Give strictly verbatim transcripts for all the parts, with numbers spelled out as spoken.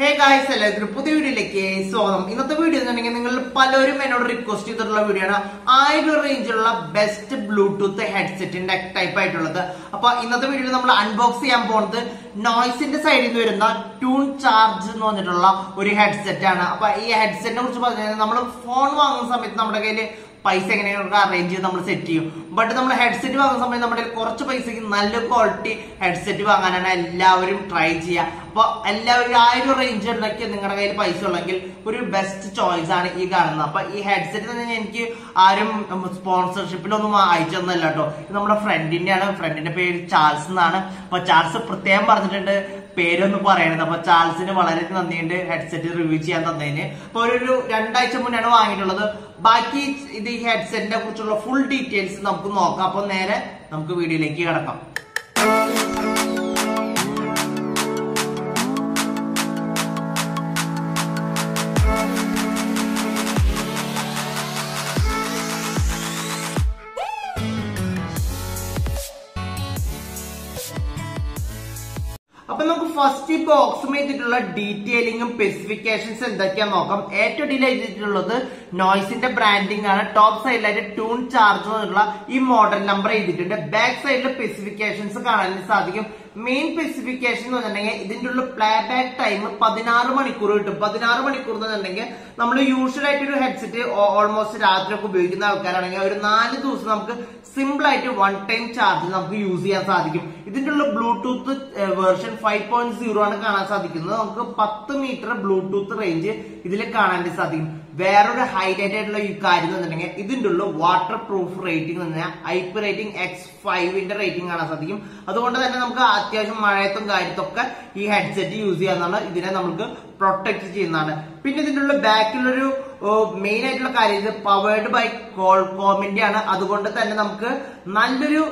Hey guys, എല്ലാവർക്കും ഒരു പുതിയ വീഡിയോയിലേക്ക് സ്വാഗതം. ഇന്നത്തെ വീഡിയോ എന്ന് പറഞ്ഞാൽ നിങ്ങൾ പലരും എന്നോട് റിക്വസ്റ്റ് ചെയ്തിട്ടുള്ള വീഡിയോ ആണ് ആയിരം റേഞ്ചിലുള്ള ബെസ്റ്റ് ബ്ലൂടൂത്ത് ഹെഡ്സെറ്റിന്റെ ടൈപ്പ് ആയിട്ടുള്ളത്. അപ്പൊ ഇന്നത്തെ വീഡിയോയിൽ നമ്മൾ അൺബോക്സ് ചെയ്യാൻ പോകുന്നത് നോയിസിന്റെ സൈഡിൽ നിന്ന് വരുന്ന ട്യൂൺ ചാർജ് എന്ന് പറഞ്ഞിട്ടുള്ള ഒരു ഹെഡ്സെറ്റ് ആണ്. അപ്പൊ ഈ ഹെഡ്സെറ്റിനെ കുറിച്ച് പറഞ്ഞാൽ നമ്മൾ ഫോൺ വാങ്ങുന്ന സമയത്ത് നമ്മുടെ കയ്യില് പൈസ എങ്ങനെയാണ് അറേഞ്ച് ചെയ്ത് നമ്മൾ സെറ്റ് ചെയ്യും. ബട്ട് നമ്മൾ ഹെഡ്സെറ്റ് വാങ്ങുന്ന സമയത്ത് നമ്മുടെ കുറച്ച് പൈസക്ക് നല്ല ക്വാളിറ്റി ഹെഡ്സെറ്റ് വാങ്ങാനാണ് എല്ലാവരും ട്രൈ ചെയ്യുക. അപ്പൊ എല്ലാവരും ആയിരം റേഞ്ച് ഉണ്ടാക്കി നിങ്ങളുടെ കയ്യിൽ പൈസ ഉണ്ടെങ്കിൽ ഒരു ബെസ്റ്റ് ചോയ്സ് ആണ് ഈ കാണുന്നത്. അപ്പൊ ഈ ഹെഡ്സെറ്റ് എന്ന് പറഞ്ഞാൽ എനിക്ക് ആരും സ്പോൺസർഷിപ്പിലൊന്നും അയച്ചു തന്നല്ല കേട്ടോ. ഇത് നമ്മുടെ ഫ്രണ്ടിന്റെയാണ്. ഫ്രണ്ടിന്റെ പേര് ചാൾസ് എന്നാണ്. അപ്പൊ ചാൾസ് പ്രത്യേകം പറഞ്ഞിട്ടുണ്ട് പേരൊന്നും പറയണത്. അപ്പൊ ചാൾസിന് വളരെ നന്ദിയുണ്ട് ഹെഡ്സെറ്റ് റിവ്യൂ ചെയ്യാൻ തന്നതിന്. അപ്പൊ ഒരു രണ്ടാഴ്ച മുന്നാണ് വാങ്ങിയിട്ടുള്ളത്. ബാക്കി ഇത് ഈ ഹെഡ്സെറ്റിനെ കുറിച്ചുള്ള ഫുൾ ഡീറ്റെയിൽസ് നമുക്ക് നോക്കാം. അപ്പൊ നേരെ നമുക്ക് വീഡിയോയിലേക്ക് കടക്കാം. അപ്പൊ നമുക്ക് ഫസ്റ്റ് ഈ ബോക്സും ചെയ്തിട്ടുള്ള ഡീറ്റെയിലിംഗും സ്പെസിഫിക്കേഷൻസ് എന്തൊക്കെയാന്ന് നോക്കാം. ഏറ്റവും ഡീൽ ചെയ്തിട്ടുള്ളത് നോയിസിന്റെ ബ്രാൻഡിംഗ് ആണ്. ടോപ്പ് സൈഡിലായിട്ട് ട്യൂൺ ചാർജ് എന്നുള്ള ഈ മോഡൽ നമ്പർ ചെയ്തിട്ടുണ്ട്. ബാക്ക് സൈഡിലെ സ്പെസിഫിക്കേഷൻസ് കാണാൻ സാധിക്കും. മെയിൻ സ്പെസിഫിക്കേഷൻ എന്ന് പറഞ്ഞിട്ടുണ്ടെങ്കിൽ ഇതിന്റെ ഉള്ള പ്ലേ ബാക്ക് ടൈം പതിനാറ് മണിക്കൂർ കിട്ടും. പതിനാറ് മണിക്കൂർ എന്ന് പറഞ്ഞിട്ടുണ്ടെങ്കിൽ നമ്മൾ യൂഷ്വൽ ആയിട്ട് ഒരു ഹെഡ്സെറ്റ് ഓൾമോസ്റ്റ് രാത്രിയൊക്കെ ഉപയോഗിക്കുന്ന ആൾക്കാരാണെങ്കിൽ ഒരു നാല് ദിവസം നമുക്ക് സിമ്പിൾ ആയിട്ട് വൺ ടൈം ചാർജ് നമുക്ക് യൂസ് ചെയ്യാൻ സാധിക്കും. ഇതിന്റെ ഉള്ള Bluetooth version five point zero ആണ് കാണാൻ സാധിക്കുന്നത്. നമുക്ക് പത്ത് മീറ്റർ ബ്ലൂടൂത്ത് റേഞ്ച് ഇതിൽ കാണാൻ സാധിക്കും. വേറൊരു ഹൈലൈറ്റ് ആയിട്ടുള്ള ഈ കാര്യം എന്നുണ്ടെങ്കിൽ ഇതിന്റെ ഉള്ള വാട്ടർ പ്രൂഫ് റേറ്റിംഗ് എന്ന് പറഞ്ഞാൽ ഐപി റേറ്റിംഗ് എക്സ് ഫൈവിന്റെ റേറ്റിംഗ് കാണാൻ സാധിക്കും. അതുകൊണ്ട് തന്നെ നമുക്ക് അത്യാവശ്യം മഴയത്തും കാര്യത്തൊക്കെ ഈ ഹെഡ്സെറ്റ് യൂസ് ചെയ്യാന്നാണ്. ഇതിനെ നമുക്ക് പ്രൊട്ടക്ട് ചെയ്യുന്നതാണ്. പിന്നെ ഇതിന്റെ ഉള്ള ബാക്കിലൊരു മെയിൻ ആയിട്ടുള്ള കാര്യം ഇത് പവേർഡ് ബൈ കോൾകോമിന്റെ ആണ്. അതുകൊണ്ട് തന്നെ നമുക്ക് നല്ലൊരു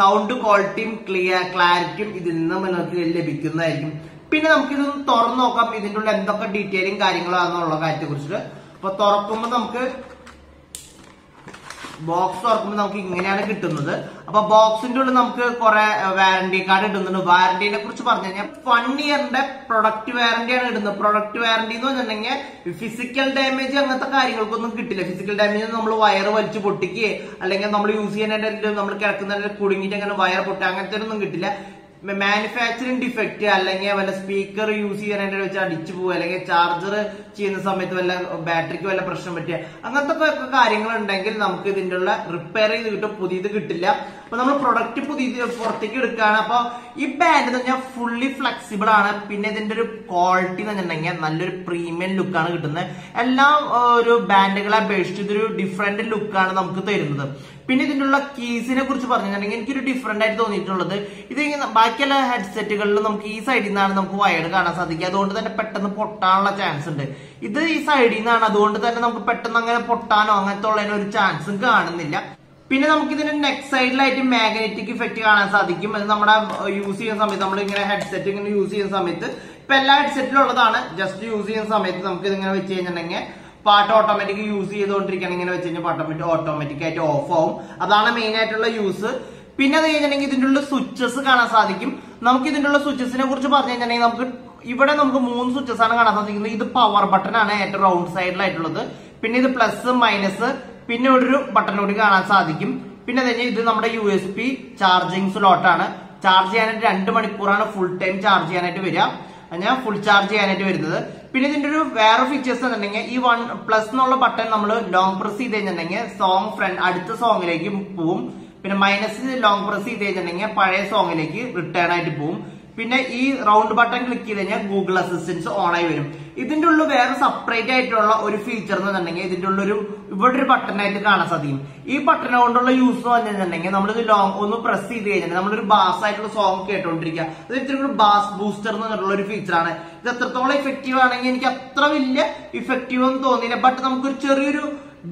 സൗണ്ട് ക്വാളിറ്റിയും ക്ലിയർ ക്ലാരിറ്റിയും ഇതിൽ നിന്ന് നമുക്ക് ലഭിക്കുന്നതായിരിക്കും. പിന്നെ നമുക്കിതൊന്ന് തുറന്നു നോക്കാം. ഇതിൻ്റെ ഉള്ള എന്തൊക്കെ ഡീറ്റെയിലും കാര്യങ്ങളാണെന്നുള്ള കാര്യത്തെ കുറിച്ചിട്ട്. അപ്പൊ തുറക്കുമ്പോ നമുക്ക് ബോക്സ് തുറക്കുമ്പോൾ നമുക്ക് ഇങ്ങനെയാണ് കിട്ടുന്നത്. അപ്പൊ ബോക്സിന്റെ ഉള്ളിൽ നമുക്ക് കുറെ വാറന്റി കാർഡ് ഇടുന്നുണ്ട്. വാറന്റിനെ കുറിച്ച് പറഞ്ഞു കഴിഞ്ഞാൽ വൺ ഇയറിന്റെ പ്രൊഡക്റ്റ് വാറന്റിയാണ് ഇടുന്നത്. പ്രൊഡക്റ്റ് വാറന്റി എന്ന് പറഞ്ഞിട്ടുണ്ടെങ്കിൽ ഫിസിക്കൽ ഡാമേജ് അങ്ങനത്തെ കാര്യങ്ങൾക്കൊന്നും കിട്ടില്ല. ഫിസിക്കൽ ഡാമേജ് നമ്മൾ വയർ വലിച്ചു പൊട്ടിക്കുക അല്ലെങ്കിൽ നമ്മൾ യൂസ് ചെയ്യാനായിട്ട് നമ്മൾ കിടക്കുന്നതിന്റെ കുടുങ്ങിയിട്ട് അങ്ങനെ വയർ പൊട്ടുക അങ്ങനത്തെ ഒന്നും കിട്ടില്ല. മാനുഫാക്ചറിങ് ഡിഫക്റ്റ് അല്ലെങ്കിൽ വല്ല സ്പീക്കർ യൂസ് ചെയ്യാനായിട്ട് വെച്ച് അടിച്ചു പോകുക അല്ലെങ്കിൽ ചാർജർ ചെയ്യുന്ന സമയത്ത് വല്ല ബാറ്ററിക്ക് വല്ല പ്രശ്നം പറ്റുക അങ്ങനത്തെ കാര്യങ്ങൾ ഉണ്ടെങ്കിൽ നമുക്ക് ഇതിന്റെ ഉള്ള റിപ്പയർ ചെയ്ത് കിട്ടും. പുതിയത് കിട്ടില്ല. അപ്പൊ നമ്മൾ പ്രൊഡക്റ്റ് പുതിയത് പുറത്തേക്ക് എടുക്കുകയാണ്. അപ്പൊ ഈ ബാൻഡ് എന്ന് പറഞ്ഞാൽ ഫുള്ളി ഫ്ലെക്സിബിൾ ആണ്. പിന്നെ ഇതിന്റെ ഒരു ക്വാളിറ്റി എന്ന് പറഞ്ഞിട്ടുണ്ടെങ്കിൽ നല്ലൊരു പ്രീമിയം ലുക്കാണ് കിട്ടുന്നത്. എല്ലാം ഒരു ബാൻഡുകളെ അപേക്ഷിച്ച് ഇതൊരു ഡിഫറെന്റ് ലുക്കാണ് നമുക്ക് തരുന്നത്. പിന്നെ ഇതിനുള്ള കീസിനെ കുറിച്ച് പറഞ്ഞിട്ടുണ്ടെങ്കിൽ എനിക്കൊരു ഡിഫറെന്റ് ആയിട്ട് തോന്നിയിട്ടുള്ളത് ഇത് ബാക്കിയുള്ള ഹെഡ്സെറ്റുകളിലും നമുക്ക് ഈ സൈഡിൽ നിന്നാണ് നമുക്ക് വയർ കാണാൻ സാധിക്കുക. അതുകൊണ്ട് തന്നെ പെട്ടെന്ന് പൊട്ടാനുള്ള ചാൻസ് ഉണ്ട്. ഇത് ഈ സൈഡിൽ നിന്നാണ്. അതുകൊണ്ട് തന്നെ നമുക്ക് പെട്ടെന്ന് അങ്ങനെ പൊട്ടാനോ അങ്ങനത്തെ ഉള്ളതിനോ ഒരു ചാൻസും കാണുന്നില്ല. പിന്നെ നമുക്ക് ഇതിന്റെ നെക്സ്റ്റ് സൈഡിലായിട്ട് മാഗ്നറ്റിക് ഇഫക്റ്റ് കാണാൻ സാധിക്കും. അത് നമ്മുടെ യൂസ് ചെയ്യുന്ന സമയത്ത് നമ്മൾ ഇങ്ങനെ ഹെഡ്സെറ്റ് ഇങ്ങനെ യൂസ് ചെയ്യുന്ന സമയത്ത് ഇപ്പൊ എല്ലാ ഹെഡ്സെറ്റിലുള്ളതാണ്. ജസ്റ്റ് യൂസ് ചെയ്യുന്ന സമയത്ത് നമുക്ക് ഇതിങ്ങനെ വെച്ച് കഴിഞ്ഞിട്ടുണ്ടെങ്കിൽ പാട്ട് ഓട്ടോമാറ്റിക് യൂസ് ചെയ്തുകൊണ്ടിരിക്കുകയാണ്. ഇങ്ങനെ വെച്ച് കഴിഞ്ഞാൽ പാട്ട് ഓട്ടോമാറ്റിക് ആയിട്ട് ഓഫ് ആവും. അതാണ് മെയിൻ ആയിട്ടുള്ള യൂസ്. പിന്നെ അത് കഴിഞ്ഞിട്ടുണ്ടെങ്കിൽ ഇതിന്റെ ഉള്ള സ്വിച്ചസ് കാണാൻ സാധിക്കും. നമുക്ക് ഇതിന്റെ ഉള്ള സ്വിച്ചസിനെ കുറിച്ച് പറഞ്ഞു കഴിഞ്ഞിട്ടുണ്ടെങ്കിൽ നമുക്ക് ഇവിടെ നമുക്ക് മൂന്ന് സ്വിച്ചസ് ആണ് കാണാൻ സാധിക്കുന്നത്. ഇത് പവർ ബട്ടൺ ആണ് ഏറ്റവും റൗണ്ട് സൈഡിലായിട്ടുള്ളത്. പിന്നെ ഇത് പ്ലസ് മൈനസ് പിന്നെ ഒരു ബട്ടൺ കൂടി കാണാൻ സാധിക്കും. പിന്നെ അത് കഴിഞ്ഞാൽ ഇത് നമ്മുടെ യു എസ് പി ചാർജിങ് സ്ലോട്ടാണ്. ചാർജ് ചെയ്യാനായിട്ട് രണ്ട് മണിക്കൂറാണ് ഫുൾ ടൈം ചാർജ് ചെയ്യാനായിട്ട് വരിക. ഞാൻ ഫുൾ ചാർജ് ചെയ്യാനായിട്ട് വരുന്നത്. പിന്നെ ഇതിന്റെ ഒരു വേറെ ഫീച്ചേഴ്സ് എന്നുണ്ടെങ്കിൽ ഈ വൺ പ്ലസ് എന്നുള്ള ബട്ടൺ നമ്മൾ ലോങ് പ്രസ് ചെയ്ത് കഴിഞ്ഞിട്ടുണ്ടെങ്കിൽ സോങ് ഫ്രണ്ട് അടുത്ത സോങ്ങിലേക്ക് പോവും. പിന്നെ മൈനസ് ലോങ് പ്രസ് ചെയ്ത് കഴിഞ്ഞിട്ടുണ്ടെങ്കിൽ പഴയ സോങ്ങിലേക്ക് റിട്ടേൺ ആയിട്ട് പോവും. പിന്നെ ഈ റൗണ്ട് ബട്ടൺ ക്ലിക്ക് ചെയ്ത് കഴിഞ്ഞാൽ ഗൂഗിൾ അസിസ്റ്റൻസ് ഓൺ ആയി വരും. ഇതിന്റെ ഉള്ള വേറെ സെപ്പറേറ്റ് ആയിട്ടുള്ള ഒരു ഫീച്ചർ എന്ന് പറഞ്ഞിട്ടുണ്ടെങ്കിൽ ഇതിന്റെ ഉള്ളൊരു ഇവിടെ ഒരു ബട്ടണായിട്ട് കാണാൻ സാധിക്കും. ഈ ബട്ടൺ കൊണ്ടുള്ള യൂസ് എന്ന് പറഞ്ഞിട്ടുണ്ടെങ്കിൽ നമ്മളിത് ലോങ് ഒന്ന് പ്രസ് ചെയ്ത് കഴിഞ്ഞാൽ നമ്മളൊരു ബാസ് ആയിട്ടുള്ള സോങ് കേട്ടോണ്ടിരിക്കുക. അത് ഇത്തിരി ഒരു ബാസ് ബൂസ്റ്റർ എന്ന് പറഞ്ഞിട്ടുള്ള ഒരു ഫീച്ചറാണ്. ഇത് എത്രത്തോളം ഇഫക്റ്റീവ് ആണെങ്കിൽ എനിക്ക് അത്ര വലിയ ഇഫക്റ്റീവ് ഒന്നും തോന്നിയില്ല. ബട്ട് നമുക്കൊരു ചെറിയൊരു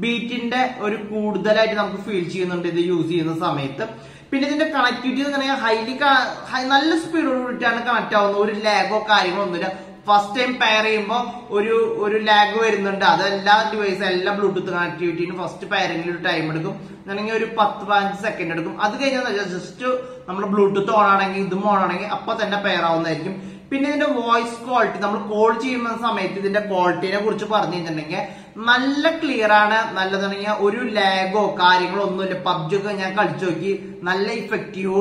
ബീറ്റിന്റെ ഒരു കൂടുതലായിട്ട് നമുക്ക് ഫീൽ ചെയ്യുന്നുണ്ട് ഇത് യൂസ് ചെയ്യുന്ന സമയത്ത്. പിന്നെ ഇതിന്റെ കണക്ടിവിറ്റി എന്ന് പറഞ്ഞാൽ ഹൈലി നല്ല സ്പീഡോട് കൂടിയിട്ടാണ് കണക്ട് ആവുന്നത്. ഒരു ലാഗോ കാര്യങ്ങളോ ഒന്നുമില്ല. ഫസ്റ്റ് ടൈം പെയർ ചെയ്യുമ്പോൾ ഒരു ഒരു ലാഗ് വരുന്നുണ്ട്. അതെല്ലാ ഡിവൈസും എല്ലാ ബ്ലൂടൂത്ത് കണക്ടിവിറ്റിയും ഫസ്റ്റ് പെയറിംഗിൽ ഒരു ടൈം എടുക്കും. അല്ലെങ്കിൽ ഒരു പത്ത് പതിനഞ്ച് സെക്കൻഡ് എടുക്കും. അത് കഴിഞ്ഞാൽ ജസ്റ്റ് നമ്മൾ ബ്ലൂടൂത്ത് ഓൺ ആണെങ്കിൽ ഇതും ഓൺ ആണെങ്കിൽ അപ്പൊ തന്നെ പെയർ ആവുന്നതായിരിക്കും. പിന്നെ ഇതിന്റെ വോയിസ് ക്വാളിറ്റി, നമ്മൾ കോൾ ചെയ്യുന്ന സമയത്ത് ഇതിന്റെ ക്വാളിറ്റിനെ കുറിച്ച് പറഞ്ഞു കഴിഞ്ഞിട്ടുണ്ടെങ്കിൽ നല്ല ക്ലിയർ ആണ്. നല്ലതാണെങ്കിൽ ഒരു ലാഗോ കാര്യങ്ങളോ ഒന്നുമില്ല. പബ്ജി ഒക്കെ ഞാൻ കളിച്ചു നോക്കി, നല്ല ഇഫക്റ്റീവ്,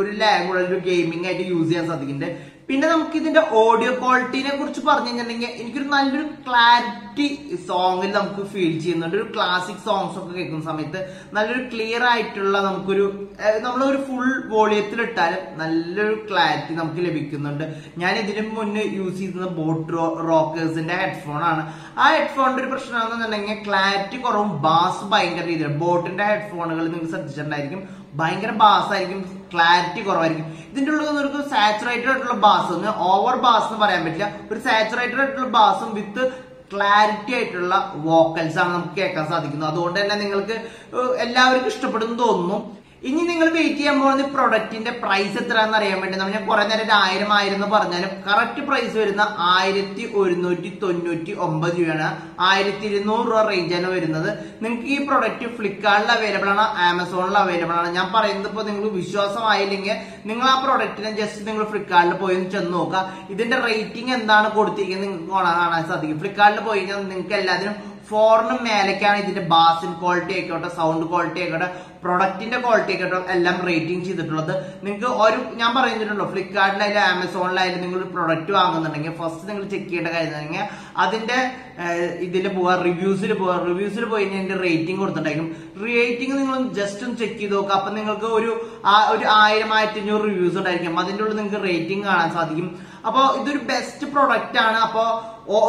ഒരു ലാഗുള്ള ഒരു ഗെയിമിംഗ് ആയിട്ട് യൂസ് ചെയ്യാൻ സാധിക്കുന്നുണ്ട്. പിന്നെ നമുക്ക് ഇതിന്റെ ഓഡിയോ ക്വാളിറ്റിനെ കുറിച്ച് പറഞ്ഞു കഴിഞ്ഞിട്ടുണ്ടെങ്കിൽ എനിക്കൊരു നല്ലൊരു ക്ലാരിറ്റി സോങ്ങിൽ നമുക്ക് ഫീൽ ചെയ്യുന്നുണ്ട്. ഒരു ക്ലാസിക് സോങ്സ് ഒക്കെ കേൾക്കുന്ന സമയത്ത് നല്ലൊരു ക്ലിയർ ആയിട്ടുള്ള നമുക്കൊരു നമ്മളൊരു ഫുൾ വോളിയത്തിലിട്ടാലും നല്ലൊരു ക്ലാരിറ്റി നമുക്ക് ലഭിക്കുന്നുണ്ട്. ഞാൻ ഇതിനു മുന്നേ യൂസ് ചെയ്യുന്ന ബോട്ട് റോക്കേഴ്സിന്റെ ഹെഡ്ഫോൺ ആണ്. ആ ഹെഡ്ഫോണിന്റെ ഒരു പ്രശ്നം ആണെന്നുണ്ടെങ്കിൽ ക്ലാരിറ്റി കുറവും ബാസ് ഭയങ്കര രീതിയിൽ. ബോട്ടിന്റെ ഹെഡ്ഫോണുകൾ നിങ്ങൾ ശ്രദ്ധിച്ചിട്ടുണ്ടായിരിക്കും, ഭയങ്കര ബാസ് ആയിരിക്കും, ക്ലാരിറ്റി കുറവായിരിക്കും. ഇതിന്റെ ഉള്ളത് സാച്ചുറേറ്റഡ് ആയിട്ടുള്ള ബാസ്, ഓവർ ബാസ് എന്ന് പറയാൻ പറ്റില്ല, ഒരു സാച്ചുറേറ്റഡ് ആയിട്ടുള്ള ബാസും വിത്ത് ക്ലാരിറ്റി ആയിട്ടുള്ള വോക്കൽസ് ആണ് നമുക്ക് കേൾക്കാൻ സാധിക്കുന്നത്. അതുകൊണ്ട് തന്നെ നിങ്ങൾക്ക് എല്ലാവർക്കും ഇഷ്ടപ്പെടുന്നു തോന്നുന്നു. ഇനി നിങ്ങൾ വെയിറ്റ് ചെയ്യാൻ പോകുന്ന പ്രൊഡക്റ്റിന്റെ പ്രൈസ് എത്രയാണെന്ന് അറിയാൻ വേണ്ടി നമ്മൾ ഞാൻ കുറെ നേരം ഒരു ആയിരം ആയിരം എന്ന് പറഞ്ഞാലും കറക്റ്റ് പ്രൈസ് വരുന്ന ആയിരത്തി ഒരുന്നൂറ്റി തൊണ്ണൂറ്റി ഒമ്പത് രൂപയാണ്. ആയിരത്തി ഇരുന്നൂറ് രൂപ റേഞ്ചാണ് വരുന്നത്. നിങ്ങൾക്ക് ഈ പ്രൊഡക്റ്റ് ഫ്ലിപ്കാർട്ടിൽ അവൈലബിൾ ആണ്, ആമസോണിൽ അവൈലബിൾ ആണ്. ഞാൻ പറയുന്നത് ഇപ്പോൾ നിങ്ങൾക്ക് വിശ്വാസമായില്ലെങ്കിൽ നിങ്ങൾ ആ പ്രൊഡക്റ്റിനെ ജസ്റ്റ് നിങ്ങൾ ഫ്ലിപ്കാർട്ടിൽ പോയി ഒന്ന് ചെന്ന് നോക്കുക. ഇതിന്റെ റേറ്റിംഗ് എന്താണ് കൊടുത്തിരിക്കുന്നത് നിങ്ങൾക്ക് കാണാൻ സാധിക്കും. ഫ്ലിപ്കാർട്ടിൽ പോയി കഴിഞ്ഞാൽ നിങ്ങൾക്ക് എല്ലാത്തിനും ഫോറിനും മേലേക്കാണ് ഇതിന്റെ ബാസിൻ ക്വാളിറ്റി ആയിക്കോട്ടെ, സൗണ്ട് ക്വാളിറ്റി ആയിക്കോട്ടെ, പ്രൊഡക്റ്റിന്റെ ക്വാളിറ്റി ആയിക്കോട്ടെ എല്ലാം റേറ്റിംഗ് ചെയ്തിട്ടുള്ളത്. നിങ്ങൾക്ക് ഒരു ഞാൻ പറഞ്ഞിട്ടുണ്ടോ, ഫ്ലിപ്കാർട്ടിലായാലും ആമസോണിലായാലും നിങ്ങൾ ഒരു പ്രൊഡക്റ്റ് വാങ്ങുന്നുണ്ടെങ്കിൽ ഫസ്റ്റ് നിങ്ങൾ ചെക്ക് ചെയ്യേണ്ട കാര്യം അതിന്റെ ഇതിൽ പോവാ, റിവ്യൂസിൽ പോവാ. റിവ്യൂസിൽ പോയി കഴിഞ്ഞാൽ അതിന്റെ റേറ്റിംഗ് കൊടുത്തിട്ടുണ്ടായിരിക്കും. റേറ്റിംഗ് നിങ്ങൾ ജസ്റ്റ് ഒന്ന് ചെക്ക് ചെയ്ത് നോക്കുക. അപ്പൊ നിങ്ങൾക്ക് ഒരു ഒരു ആയിരം ആയിരത്തി അഞ്ഞൂറ് റിവ്യൂസ് ഉണ്ടായിരിക്കും. അതിൻ്റെ ഉള്ളിൽ നിങ്ങൾക്ക് റേറ്റിംഗ് കാണാൻ സാധിക്കും. അപ്പോൾ ഇതൊരു ബെസ്റ്റ് പ്രൊഡക്റ്റ് ആണ്. അപ്പോൾ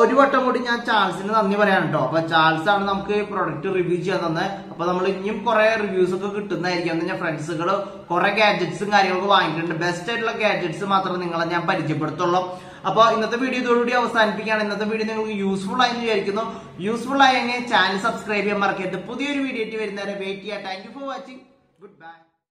ഒരു വട്ടം കൂടി ഞാൻ ചാൾസിന് നന്ദി പറയാൻ കേട്ടോ. അപ്പൊ ചാൾസ് ആണ് നമുക്ക് പ്രൊഡക്റ്റ് റിവ്യൂ ചെയ്യാൻ തന്നെ. അപ്പൊ നമ്മൾ ഇനിയും കുറെ റിവ്യൂസ് ഒക്കെ കിട്ടുന്നതായിരിക്കും. ഞാൻ ഫ്രണ്ട്സുകൾ കുറെ ഗാഡ്ജറ്റ്സും കാര്യങ്ങളൊക്കെ വാങ്ങിയിട്ടുണ്ട്. ബെസ്റ്റ് ആയിട്ടുള്ള ഗാഡ്ജറ്റ്സ് മാത്രമേ നിങ്ങളെ ഞാൻ പരിചയപ്പെടുത്തുള്ളൂ. അപ്പൊ ഇന്നത്തെ വീഡിയോ ഇതോടുകൂടി അവസാനിപ്പിക്കുകയാണ്. ഇന്നത്തെ വീഡിയോ നിങ്ങൾക്ക് യൂസ്ഫുൾ ആയെന്ന് വിചാരിക്കുന്നു. യൂസ്ഫുൾ ആയെങ്കിൽ ചാനൽ സബ്സ്ക്രൈബ് ചെയ്യാൻ മറക്കരുത്. പുതിയൊരു വീഡിയോ ആയിട്ട് വരുന്നവരെ വെയിറ്റ് ചെയ്യാം. Thank you for watching. Good by.